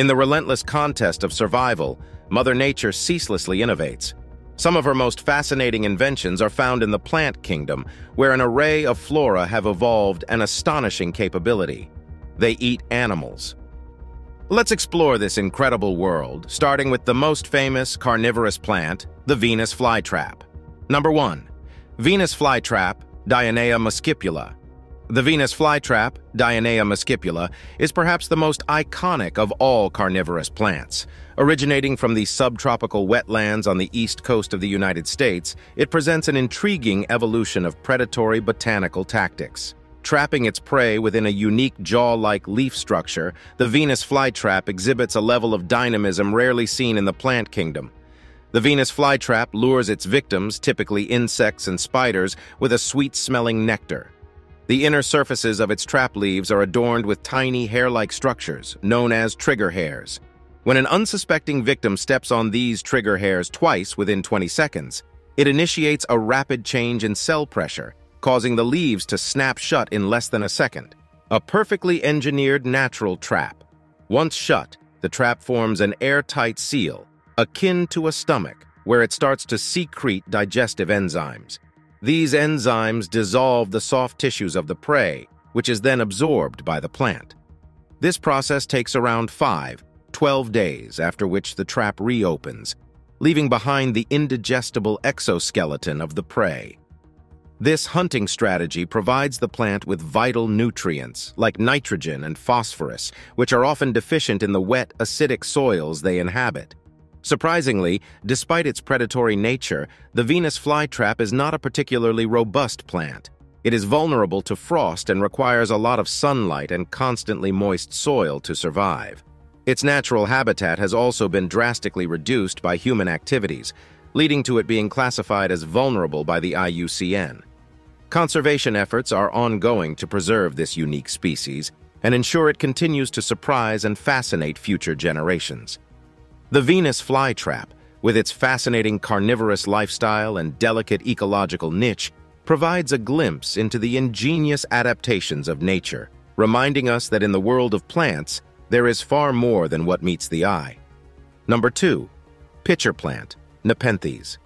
In the relentless contest of survival, Mother Nature ceaselessly innovates. Some of her most fascinating inventions are found in the plant kingdom, where an array of flora have evolved an astonishing capability. They eat animals. Let's explore this incredible world, starting with the most famous carnivorous plant, the Venus flytrap. Number 1. Venus flytrap, Dionaea muscipula. The Venus flytrap, Dionaea muscipula, is perhaps the most iconic of all carnivorous plants. Originating from the subtropical wetlands on the east coast of the United States, it presents an intriguing evolution of predatory botanical tactics. Trapping its prey within a unique jaw-like leaf structure, the Venus flytrap exhibits a level of dynamism rarely seen in the plant kingdom. The Venus flytrap lures its victims, typically insects and spiders, with a sweet-smelling nectar. The inner surfaces of its trap leaves are adorned with tiny hair-like structures, known as trigger hairs. When an unsuspecting victim steps on these trigger hairs twice within 20 seconds, it initiates a rapid change in cell pressure, causing the leaves to snap shut in less than a second. A perfectly engineered natural trap. Once shut, the trap forms an airtight seal, akin to a stomach, where it starts to secrete digestive enzymes. These enzymes dissolve the soft tissues of the prey, which is then absorbed by the plant. This process takes around 5–12 days, after which the trap reopens, leaving behind the indigestible exoskeleton of the prey. This hunting strategy provides the plant with vital nutrients, like nitrogen and phosphorus, which are often deficient in the wet, acidic soils they inhabit. Surprisingly, despite its predatory nature, the Venus flytrap is not a particularly robust plant. It is vulnerable to frost and requires a lot of sunlight and constantly moist soil to survive. Its natural habitat has also been drastically reduced by human activities, leading to it being classified as vulnerable by the IUCN. Conservation efforts are ongoing to preserve this unique species and ensure it continues to surprise and fascinate future generations. The Venus flytrap, with its fascinating carnivorous lifestyle and delicate ecological niche, provides a glimpse into the ingenious adaptations of nature, reminding us that in the world of plants, there is far more than what meets the eye. Number 2. Pitcher plant, Nepenthes.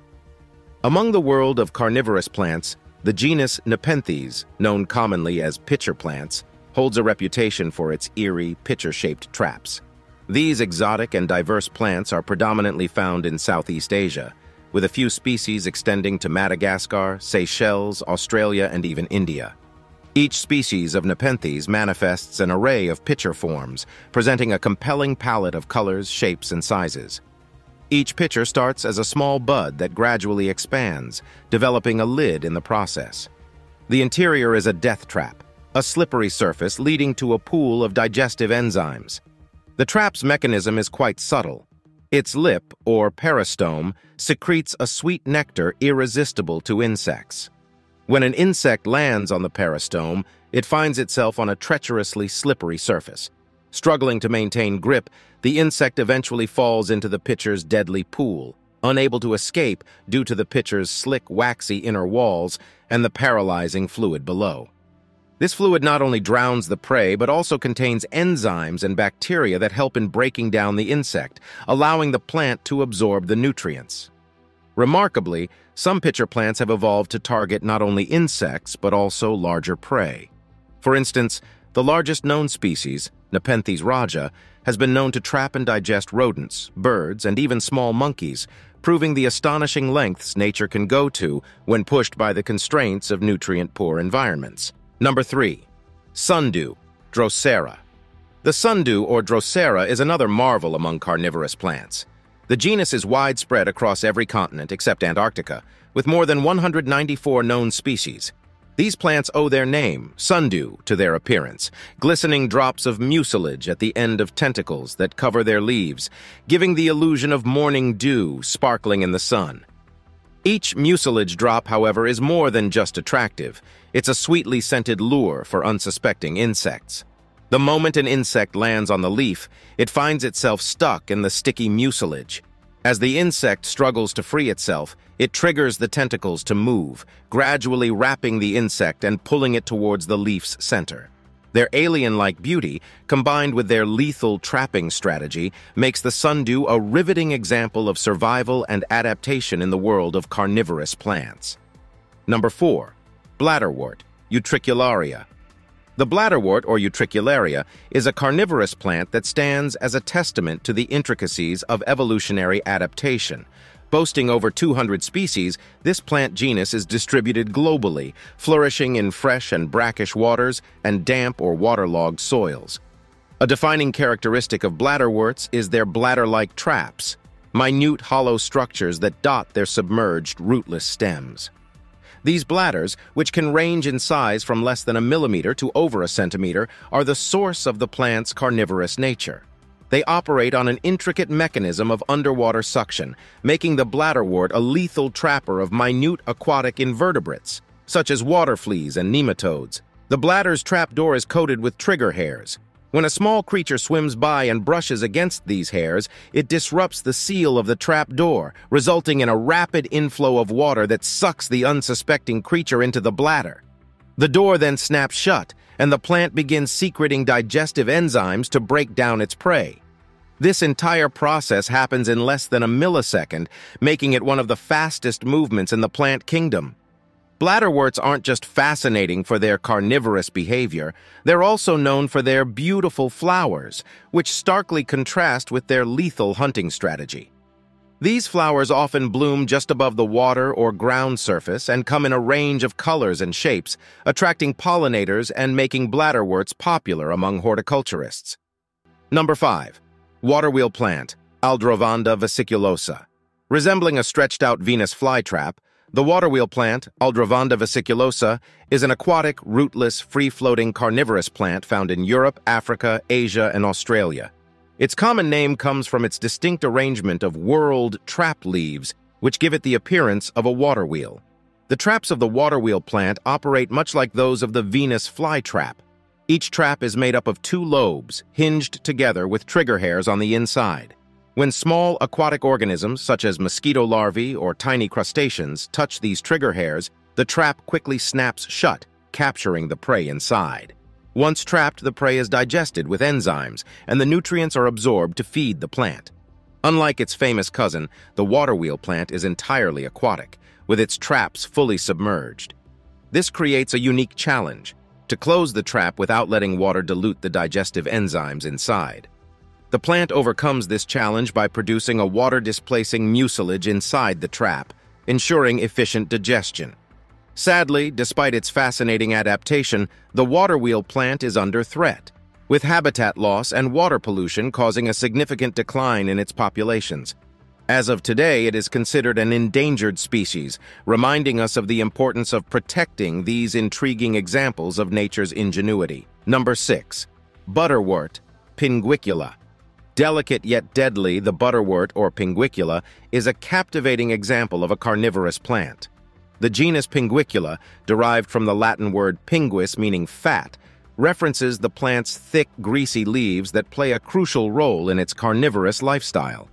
Among the world of carnivorous plants, the genus Nepenthes, known commonly as pitcher plants, holds a reputation for its eerie, pitcher-shaped traps. These exotic and diverse plants are predominantly found in Southeast Asia, with a few species extending to Madagascar, Seychelles, Australia, and even India. Each species of Nepenthes manifests an array of pitcher forms, presenting a compelling palette of colors, shapes, and sizes. Each pitcher starts as a small bud that gradually expands, developing a lid in the process. The interior is a death trap, a slippery surface leading to a pool of digestive enzymes. The trap's mechanism is quite subtle. Its lip, or peristome, secretes a sweet nectar irresistible to insects. When an insect lands on the peristome, it finds itself on a treacherously slippery surface. Struggling to maintain grip, the insect eventually falls into the pitcher's deadly pool, unable to escape due to the pitcher's slick, waxy inner walls and the paralyzing fluid below. This fluid not only drowns the prey, but also contains enzymes and bacteria that help in breaking down the insect, allowing the plant to absorb the nutrients. Remarkably, some pitcher plants have evolved to target not only insects, but also larger prey. For instance, the largest known species, Nepenthes rajah, has been known to trap and digest rodents, birds, and even small monkeys, proving the astonishing lengths nature can go to when pushed by the constraints of nutrient-poor environments. Number 3. Sundew, Drosera. The sundew, or Drosera, is another marvel among carnivorous plants. The genus is widespread across every continent except Antarctica, with more than 194 known species. These plants owe their name, sundew, to their appearance, glistening drops of mucilage at the end of tentacles that cover their leaves, giving the illusion of morning dew sparkling in the sun. Each mucilage drop, however, is more than just attractive. It's a sweetly scented lure for unsuspecting insects. The moment an insect lands on the leaf, it finds itself stuck in the sticky mucilage. As the insect struggles to free itself, it triggers the tentacles to move, gradually wrapping the insect and pulling it towards the leaf's center. Their alien-like beauty, combined with their lethal trapping strategy, makes the sundew a riveting example of survival and adaptation in the world of carnivorous plants. Number 4. Bladderwort, Utricularia. The bladderwort, or Utricularia, is a carnivorous plant that stands as a testament to the intricacies of evolutionary adaptation. Boasting over 200 species, this plant genus is distributed globally, flourishing in fresh and brackish waters and damp or waterlogged soils. A defining characteristic of bladderworts is their bladder-like traps, minute hollow structures that dot their submerged, rootless stems. These bladders, which can range in size from less than a millimeter to over a centimeter, are the source of the plant's carnivorous nature. They operate on an intricate mechanism of underwater suction, making the bladderwort a lethal trapper of minute aquatic invertebrates, such as water fleas and nematodes. The bladder's trapdoor is coated with trigger hairs. When a small creature swims by and brushes against these hairs, it disrupts the seal of the trapdoor, resulting in a rapid inflow of water that sucks the unsuspecting creature into the bladder. The door then snaps shut, and the plant begins secreting digestive enzymes to break down its prey. This entire process happens in less than a millisecond, making it one of the fastest movements in the plant kingdom. Bladderworts aren't just fascinating for their carnivorous behavior, they're also known for their beautiful flowers, which starkly contrast with their lethal hunting strategy. These flowers often bloom just above the water or ground surface and come in a range of colors and shapes, attracting pollinators and making bladderworts popular among horticulturists. Number 5. Waterwheel plant, Aldrovanda vesiculosa. Resembling a stretched-out Venus flytrap, the waterwheel plant, Aldrovanda vesiculosa, is an aquatic, rootless, free-floating carnivorous plant found in Europe, Africa, Asia, and Australia. Its common name comes from its distinct arrangement of whorled trap leaves, which give it the appearance of a waterwheel. The traps of the waterwheel plant operate much like those of the Venus flytrap. Each trap is made up of two lobes, hinged together with trigger hairs on the inside. When small aquatic organisms, such as mosquito larvae or tiny crustaceans, touch these trigger hairs, the trap quickly snaps shut, capturing the prey inside. Once trapped, the prey is digested with enzymes, and the nutrients are absorbed to feed the plant. Unlike its famous cousin, the waterwheel plant is entirely aquatic, with its traps fully submerged. This creates a unique challenge: to close the trap without letting water dilute the digestive enzymes inside. The plant overcomes this challenge by producing a water-displacing mucilage inside the trap, ensuring efficient digestion. Sadly, despite its fascinating adaptation, the waterwheel plant is under threat, with habitat loss and water pollution causing a significant decline in its populations. As of today, it is considered an endangered species, reminding us of the importance of protecting these intriguing examples of nature's ingenuity. Number 6. Butterwort, Pinguicula. Delicate yet deadly, the butterwort, or Pinguicula, is a captivating example of a carnivorous plant. The genus Pinguicula, derived from the Latin word pinguis meaning fat, references the plant's thick, greasy leaves that play a crucial role in its carnivorous lifestyle.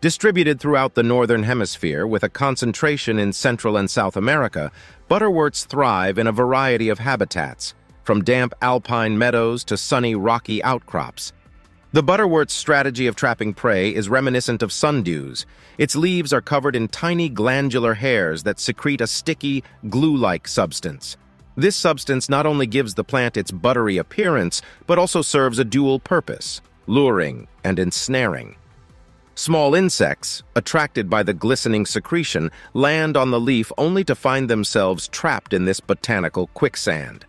Distributed throughout the Northern Hemisphere with a concentration in Central and South America, butterworts thrive in a variety of habitats, from damp alpine meadows to sunny, rocky outcrops. The butterwort's strategy of trapping prey is reminiscent of sundews. Its leaves are covered in tiny glandular hairs that secrete a sticky, glue-like substance. This substance not only gives the plant its buttery appearance, but also serves a dual purpose: luring and ensnaring. Small insects, attracted by the glistening secretion, land on the leaf only to find themselves trapped in this botanical quicksand.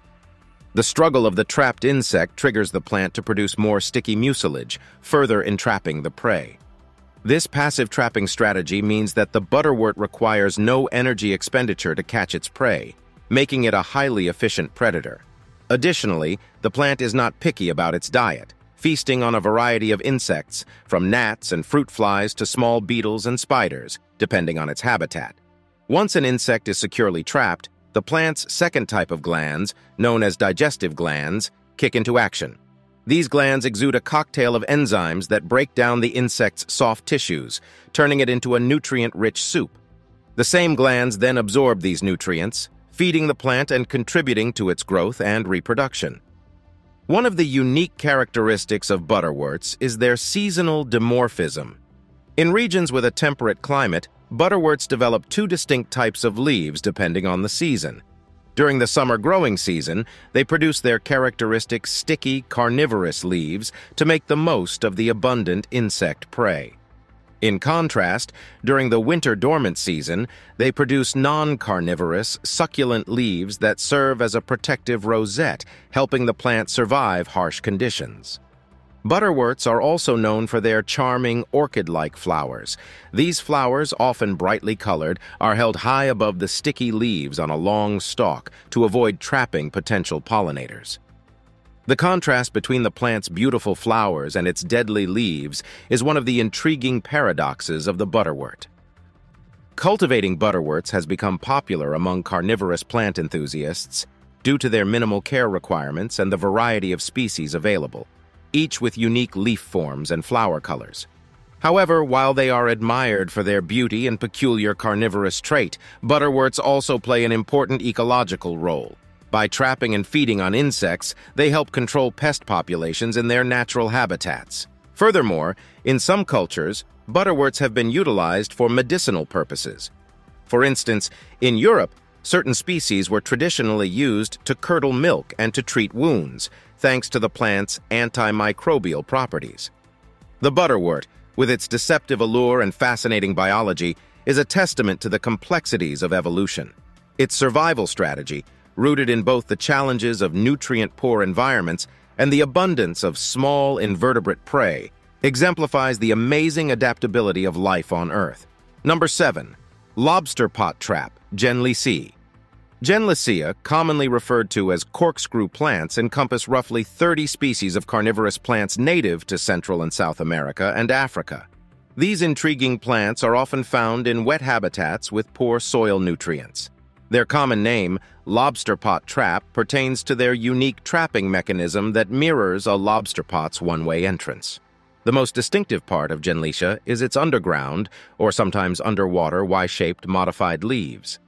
The struggle of the trapped insect triggers the plant to produce more sticky mucilage, further entrapping the prey. This passive trapping strategy means that the butterwort requires no energy expenditure to catch its prey, making it a highly efficient predator. Additionally, the plant is not picky about its diet, feasting on a variety of insects, from gnats and fruit flies to small beetles and spiders, depending on its habitat. Once an insect is securely trapped, the plant's second type of glands, known as digestive glands, kick into action. These glands exude a cocktail of enzymes that break down the insect's soft tissues, turning it into a nutrient-rich soup. The same glands then absorb these nutrients, feeding the plant and contributing to its growth and reproduction. One of the unique characteristics of butterworts is their seasonal dimorphism. In regions with a temperate climate, butterworts develop two distinct types of leaves depending on the season. During the summer growing season, they produce their characteristic sticky, carnivorous leaves to make the most of the abundant insect prey. In contrast, during the winter dormant season, they produce non-carnivorous, succulent leaves that serve as a protective rosette, helping the plant survive harsh conditions. Butterworts are also known for their charming, orchid-like flowers. These flowers, often brightly colored, are held high above the sticky leaves on a long stalk to avoid trapping potential pollinators. The contrast between the plant's beautiful flowers and its deadly leaves is one of the intriguing paradoxes of the butterwort. Cultivating butterworts has become popular among carnivorous plant enthusiasts due to their minimal care requirements and the variety of species available, each with unique leaf forms and flower colors. However, while they are admired for their beauty and peculiar carnivorous trait, butterworts also play an important ecological role. By trapping and feeding on insects, they help control pest populations in their natural habitats. Furthermore, in some cultures, butterworts have been utilized for medicinal purposes. For instance, in Europe, certain species were traditionally used to curdle milk and to treat wounds, thanks to the plant's antimicrobial properties. The butterwort, with its deceptive allure and fascinating biology, is a testament to the complexities of evolution. Its survival strategy, rooted in both the challenges of nutrient-poor environments and the abundance of small invertebrate prey, exemplifies the amazing adaptability of life on Earth. Number 7. Lobster pot trap, Genlisea. Genlisea, commonly referred to as corkscrew plants, encompass roughly 30 species of carnivorous plants native to Central and South America and Africa. These intriguing plants are often found in wet habitats with poor soil nutrients. Their common name, lobster pot trap, pertains to their unique trapping mechanism that mirrors a lobster pot's one-way entrance. The most distinctive part of Genlisea is its underground, or sometimes underwater, Y-shaped modified leaves.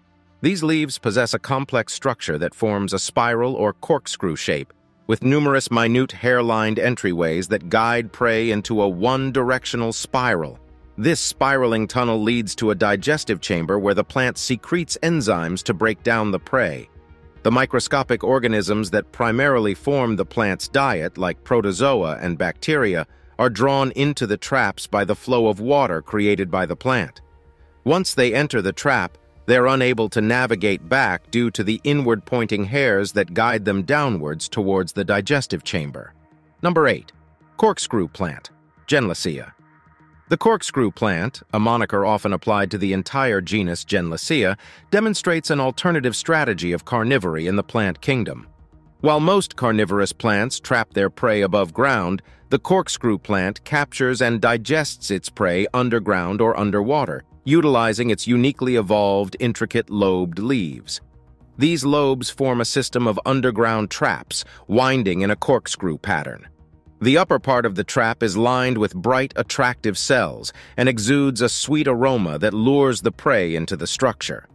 These leaves possess a complex structure that forms a spiral or corkscrew shape, with numerous minute hair-lined entryways that guide prey into a one-directional spiral. This spiraling tunnel leads to a digestive chamber where the plant secretes enzymes to break down the prey. The microscopic organisms that primarily form the plant's diet, like protozoa and bacteria, are drawn into the traps by the flow of water created by the plant. Once they enter the trap, they're unable to navigate back due to the inward-pointing hairs that guide them downwards towards the digestive chamber. Number 8. Corkscrew plant, Genlisea. The corkscrew plant, a moniker often applied to the entire genus Genlisea, demonstrates an alternative strategy of carnivory in the plant kingdom. While most carnivorous plants trap their prey above ground, the corkscrew plant captures and digests its prey underground or underwater, utilizing its uniquely evolved, intricate lobed leaves. These lobes form a system of underground traps, winding in a corkscrew pattern. The upper part of the trap is lined with bright, attractive cells and exudes a sweet aroma that lures the prey into the structure.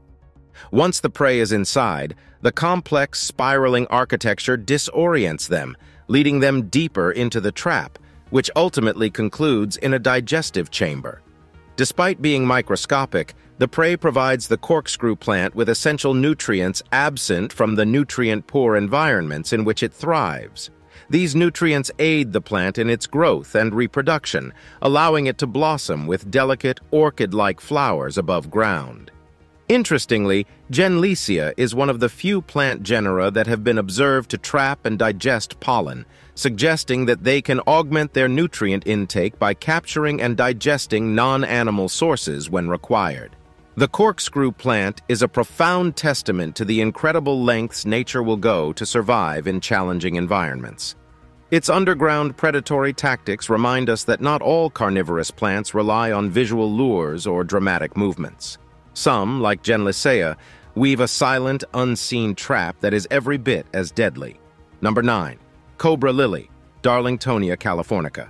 Once the prey is inside, the complex, spiraling architecture disorients them, leading them deeper into the trap, which ultimately concludes in a digestive chamber. Despite being microscopic, the prey provides the corkscrew plant with essential nutrients absent from the nutrient-poor environments in which it thrives. These nutrients aid the plant in its growth and reproduction, allowing it to blossom with delicate, orchid-like flowers above ground. Interestingly, Genlisea is one of the few plant genera that have been observed to trap and digest pollen, suggesting that they can augment their nutrient intake by capturing and digesting non-animal sources when required. The corkscrew plant is a profound testament to the incredible lengths nature will go to survive in challenging environments. Its underground predatory tactics remind us that not all carnivorous plants rely on visual lures or dramatic movements. Some, like Genlisea, weave a silent, unseen trap that is every bit as deadly. Number 9. Cobra lily, Darlingtonia californica.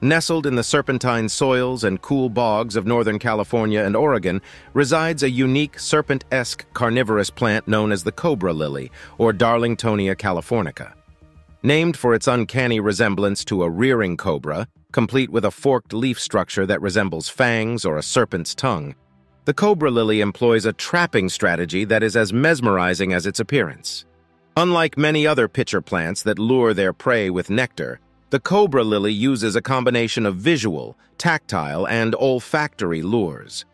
Nestled in the serpentine soils and cool bogs of northern California and Oregon resides a unique serpent-esque carnivorous plant known as the cobra lily, or Darlingtonia californica. Named for its uncanny resemblance to a rearing cobra, complete with a forked leaf structure that resembles fangs or a serpent's tongue, the cobra lily employs a trapping strategy that is as mesmerizing as its appearance. Unlike many other pitcher plants that lure their prey with nectar, the cobra lily uses a combination of visual, tactile, and olfactory lures.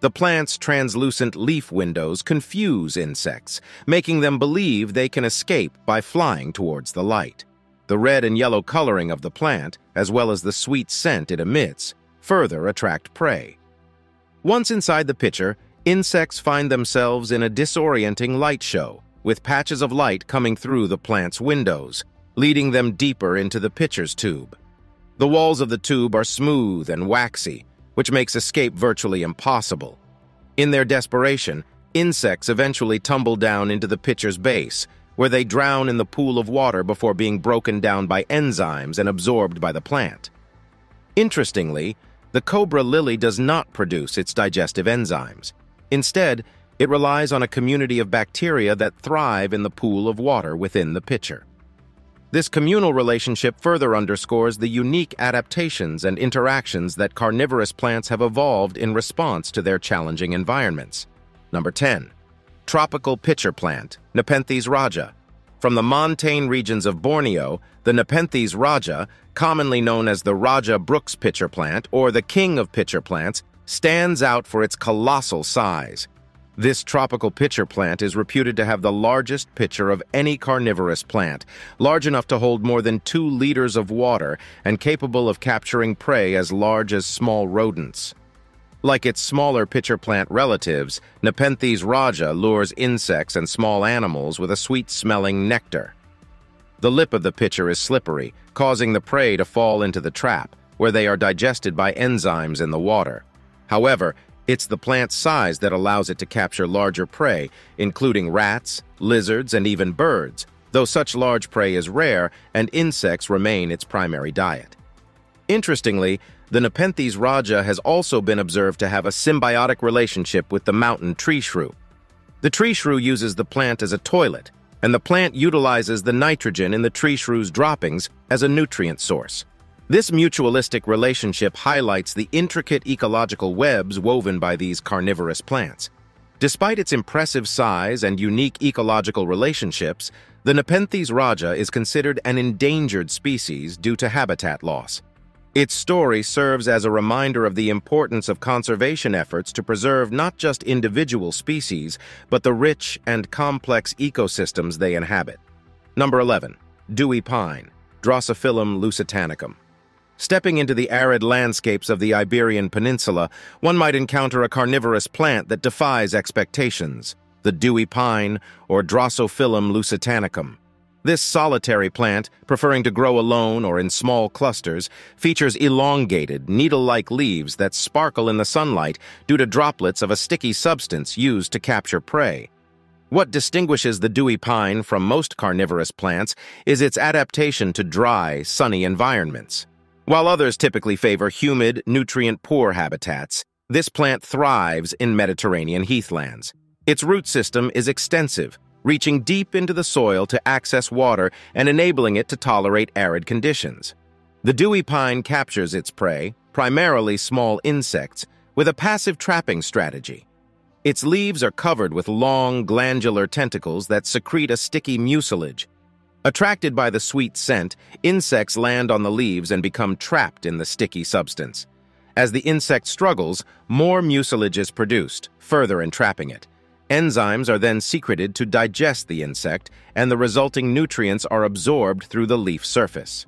The plant's translucent leaf windows confuse insects, making them believe they can escape by flying towards the light. The red and yellow coloring of the plant, as well as the sweet scent it emits, further attract prey. Once inside the pitcher, insects find themselves in a disorienting light show, with patches of light coming through the plant's windows, leading them deeper into the pitcher's tube. The walls of the tube are smooth and waxy, which makes escape virtually impossible. In their desperation, insects eventually tumble down into the pitcher's base, where they drown in the pool of water before being broken down by enzymes and absorbed by the plant. Interestingly, the cobra lily does not produce its digestive enzymes. Instead, it relies on a community of bacteria that thrive in the pool of water within the pitcher. This communal relationship further underscores the unique adaptations and interactions that carnivorous plants have evolved in response to their challenging environments. Number 10. Tropical pitcher plant, Nepenthes rajah. From the montane regions of Borneo, the Nepenthes rajah, commonly known as the Rajah Brooks pitcher plant or the King of Pitcher Plants, stands out for its colossal size. This tropical pitcher plant is reputed to have the largest pitcher of any carnivorous plant, large enough to hold more than 2 liters of water and capable of capturing prey as large as small rodents. Like its smaller pitcher plant relatives, Nepenthes rajah lures insects and small animals with a sweet-smelling nectar. The lip of the pitcher is slippery, causing the prey to fall into the trap, where they are digested by enzymes in the water. However, it's the plant's size that allows it to capture larger prey, including rats, lizards, and even birds, though such large prey is rare and insects remain its primary diet. Interestingly, the Nepenthes rajah has also been observed to have a symbiotic relationship with the mountain tree shrew. The tree shrew uses the plant as a toilet, and the plant utilizes the nitrogen in the tree shrew's droppings as a nutrient source. This mutualistic relationship highlights the intricate ecological webs woven by these carnivorous plants. Despite its impressive size and unique ecological relationships, the Nepenthes rajah is considered an endangered species due to habitat loss. Its story serves as a reminder of the importance of conservation efforts to preserve not just individual species, but the rich and complex ecosystems they inhabit. Number 11. Dewy pine, Drosophyllum lusitanicum. Stepping into the arid landscapes of the Iberian Peninsula, one might encounter a carnivorous plant that defies expectations, the dewy pine or Drosophyllum lusitanicum. This solitary plant, preferring to grow alone or in small clusters, features elongated, needle-like leaves that sparkle in the sunlight due to droplets of a sticky substance used to capture prey. What distinguishes the dewy pine from most carnivorous plants is its adaptation to dry, sunny environments. While others typically favor humid, nutrient-poor habitats, this plant thrives in Mediterranean heathlands. Its root system is extensive, reaching deep into the soil to access water and enabling it to tolerate arid conditions. The dewy pine captures its prey, primarily small insects, with a passive trapping strategy. Its leaves are covered with long, glandular tentacles that secrete a sticky mucilage. Attracted by the sweet scent, insects land on the leaves and become trapped in the sticky substance. As the insect struggles, more mucilage is produced, further entrapping it. Enzymes are then secreted to digest the insect, and the resulting nutrients are absorbed through the leaf surface.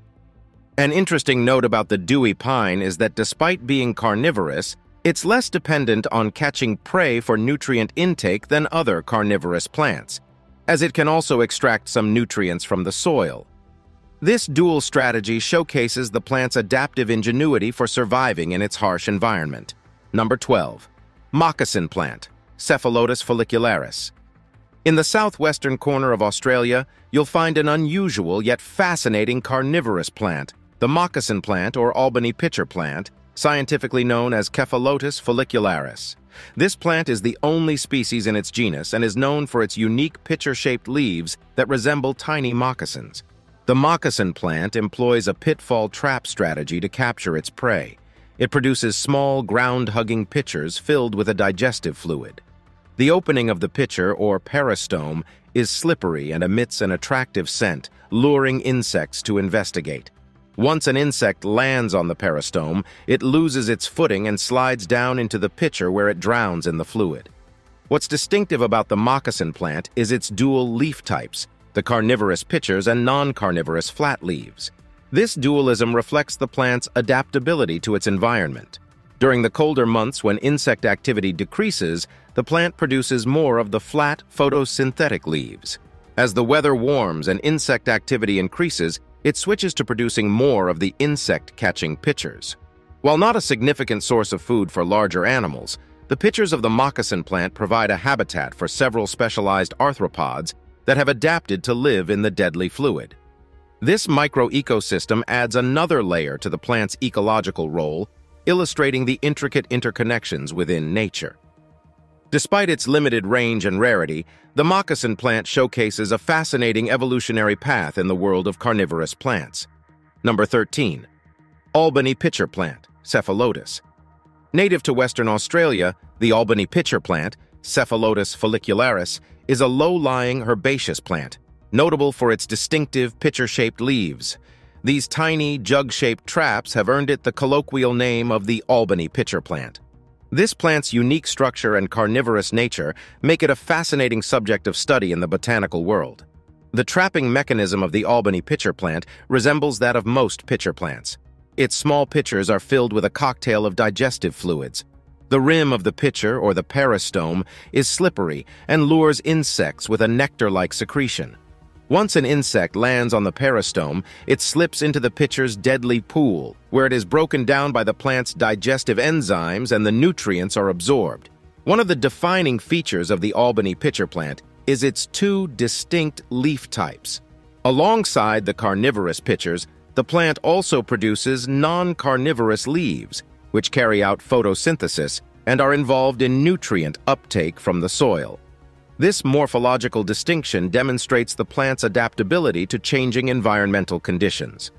An interesting note about the dewy pine is that despite being carnivorous, it's less dependent on catching prey for nutrient intake than other carnivorous plants, as it can also extract some nutrients from the soil. This dual strategy showcases the plant's adaptive ingenuity for surviving in its harsh environment. Number 12. Moccasin plant, Cephalotus follicularis. In the southwestern corner of Australia, you'll find an unusual yet fascinating carnivorous plant, the moccasin plant or Albany pitcher plant, scientifically known as Cephalotus follicularis. This plant is the only species in its genus and is known for its unique pitcher-shaped leaves that resemble tiny moccasins. The moccasin plant employs a pitfall trap strategy to capture its prey. It produces small, ground-hugging pitchers filled with a digestive fluid. The opening of the pitcher, or peristome, is slippery and emits an attractive scent, luring insects to investigate. Once an insect lands on the peristome, it loses its footing and slides down into the pitcher where it drowns in the fluid. What's distinctive about the moccasin plant is its dual leaf types, the carnivorous pitchers and non-carnivorous flat leaves. This dualism reflects the plant's adaptability to its environment. During the colder months when insect activity decreases, the plant produces more of the flat, photosynthetic leaves. As the weather warms and insect activity increases, it switches to producing more of the insect-catching pitchers. While not a significant source of food for larger animals, the pitchers of the moccasin plant provide a habitat for several specialized arthropods that have adapted to live in the deadly fluid. This microecosystem adds another layer to the plant's ecological role, illustrating the intricate interconnections within nature. Despite its limited range and rarity, the moccasin plant showcases a fascinating evolutionary path in the world of carnivorous plants. Number 13. Albany pitcher plant, Cephalotus. Native to Western Australia, the Albany pitcher plant, Cephalotus follicularis, is a low-lying herbaceous plant, notable for its distinctive pitcher-shaped leaves. These tiny, jug-shaped traps have earned it the colloquial name of the Albany pitcher plant. This plant's unique structure and carnivorous nature make it a fascinating subject of study in the botanical world. The trapping mechanism of the Albany pitcher plant resembles that of most pitcher plants. Its small pitchers are filled with a cocktail of digestive fluids. The rim of the pitcher, or the peristome, is slippery and lures insects with a nectar-like secretion. Once an insect lands on the peristome, it slips into the pitcher's deadly pool, where it is broken down by the plant's digestive enzymes and the nutrients are absorbed. One of the defining features of the Albany pitcher plant is its two distinct leaf types. Alongside the carnivorous pitchers, the plant also produces non-carnivorous leaves, which carry out photosynthesis and are involved in nutrient uptake from the soil. This morphological distinction demonstrates the plant's adaptability to changing environmental conditions.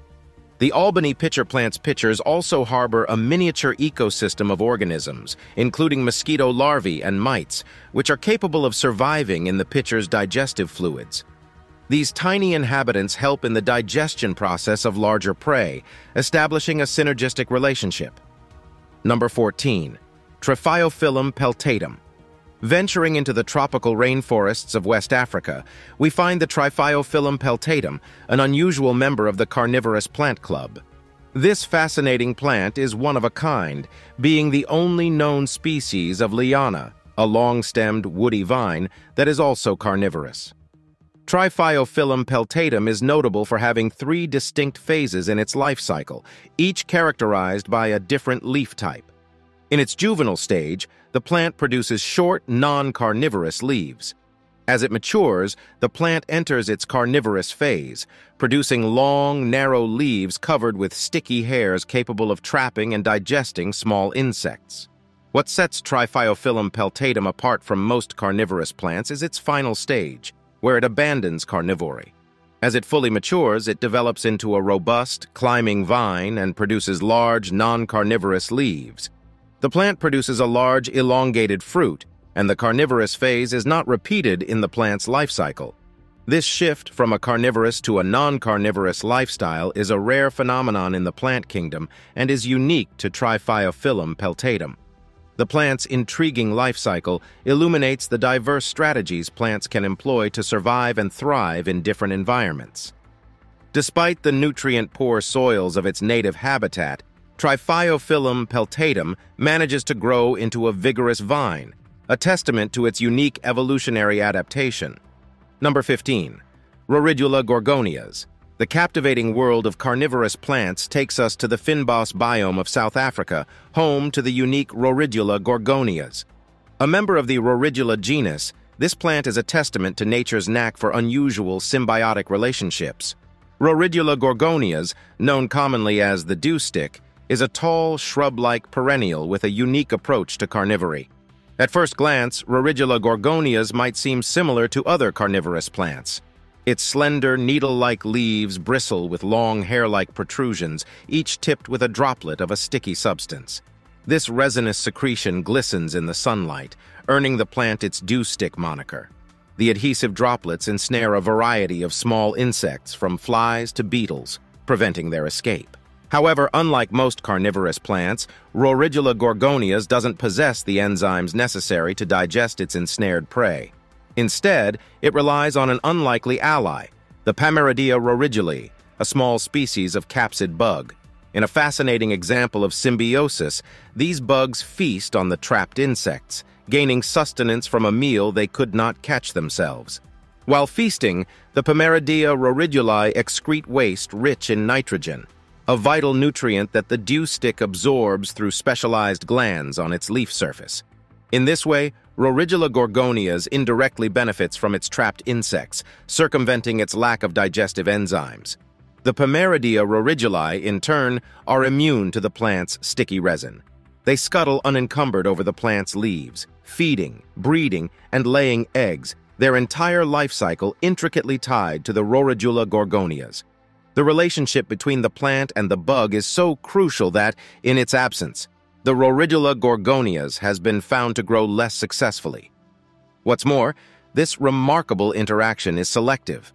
The Albany pitcher plant's pitchers also harbor a miniature ecosystem of organisms, including mosquito larvae and mites, which are capable of surviving in the pitcher's digestive fluids. These tiny inhabitants help in the digestion process of larger prey, establishing a synergistic relationship. Number 14. Triphyophyllum peltatum. Venturing into the tropical rainforests of West Africa, we find the Triphyophyllum peltatum, an unusual member of the carnivorous plant club. This fascinating plant is one of a kind, being the only known species of liana, a long-stemmed woody vine that is also carnivorous. Triphyophyllum peltatum is notable for having three distinct phases in its life cycle, each characterized by a different leaf type. In its juvenile stage, the plant produces short, non-carnivorous leaves. As it matures, the plant enters its carnivorous phase, producing long, narrow leaves covered with sticky hairs capable of trapping and digesting small insects. What sets Triphyophyllum peltatum apart from most carnivorous plants is its final stage, where it abandons carnivory. As it fully matures, it develops into a robust, climbing vine and produces large, non-carnivorous leaves. The plant produces a large, elongated fruit, and the carnivorous phase is not repeated in the plant's life cycle. This shift from a carnivorous to a non-carnivorous lifestyle is a rare phenomenon in the plant kingdom and is unique to Triphyophyllum peltatum. The plant's intriguing life cycle illuminates the diverse strategies plants can employ to survive and thrive in different environments. Despite the nutrient-poor soils of its native habitat, Triphyophyllum peltatum manages to grow into a vigorous vine, a testament to its unique evolutionary adaptation. Number 15. Roridula gorgonias. The captivating world of carnivorous plants takes us to the Fynbos biome of South Africa, home to the unique Roridula gorgonias. A member of the Roridula genus, this plant is a testament to nature's knack for unusual symbiotic relationships. Roridula gorgonias, known commonly as the dewstick, is a tall, shrub-like perennial with a unique approach to carnivory. At first glance, Roridula gorgonias might seem similar to other carnivorous plants. Its slender, needle-like leaves bristle with long hair-like protrusions, each tipped with a droplet of a sticky substance. This resinous secretion glistens in the sunlight, earning the plant its dew-stick moniker. The adhesive droplets ensnare a variety of small insects, from flies to beetles, preventing their escape. However, unlike most carnivorous plants, Roridula gorgonias doesn't possess the enzymes necessary to digest its ensnared prey. Instead, it relies on an unlikely ally, the Pameridea roridulae, a small species of capsid bug. In a fascinating example of symbiosis, these bugs feast on the trapped insects, gaining sustenance from a meal they could not catch themselves. While feasting, the Pameridea roridulae excrete waste rich in nitrogen, a vital nutrient that the dewstick absorbs through specialized glands on its leaf surface. In this way, Roridula gorgonias indirectly benefits from its trapped insects, circumventing its lack of digestive enzymes. The Pameridea roridulae, in turn, are immune to the plant's sticky resin. They scuttle unencumbered over the plant's leaves, feeding, breeding, and laying eggs, their entire life cycle intricately tied to the Roridula gorgonias. The relationship between the plant and the bug is so crucial that, in its absence, the Roridula gorgonias has been found to grow less successfully. What's more, this remarkable interaction is selective.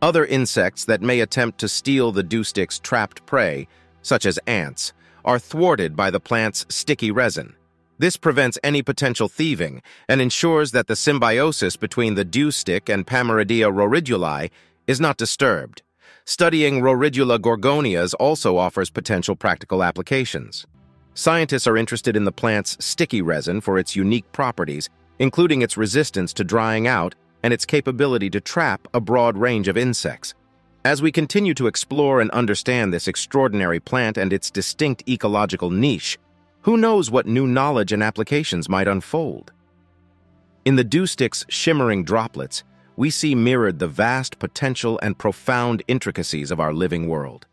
Other insects that may attempt to steal the dewstick's trapped prey, such as ants, are thwarted by the plant's sticky resin. This prevents any potential thieving and ensures that the symbiosis between the dewstick and Pameridea roridulae is not disturbed. Studying Roridula gorgonias also offers potential practical applications. Scientists are interested in the plant's sticky resin for its unique properties, including its resistance to drying out and its capability to trap a broad range of insects. As we continue to explore and understand this extraordinary plant and its distinct ecological niche, who knows what new knowledge and applications might unfold? In the dewstick's shimmering droplets, we see mirrored the vast potential and profound intricacies of our living world.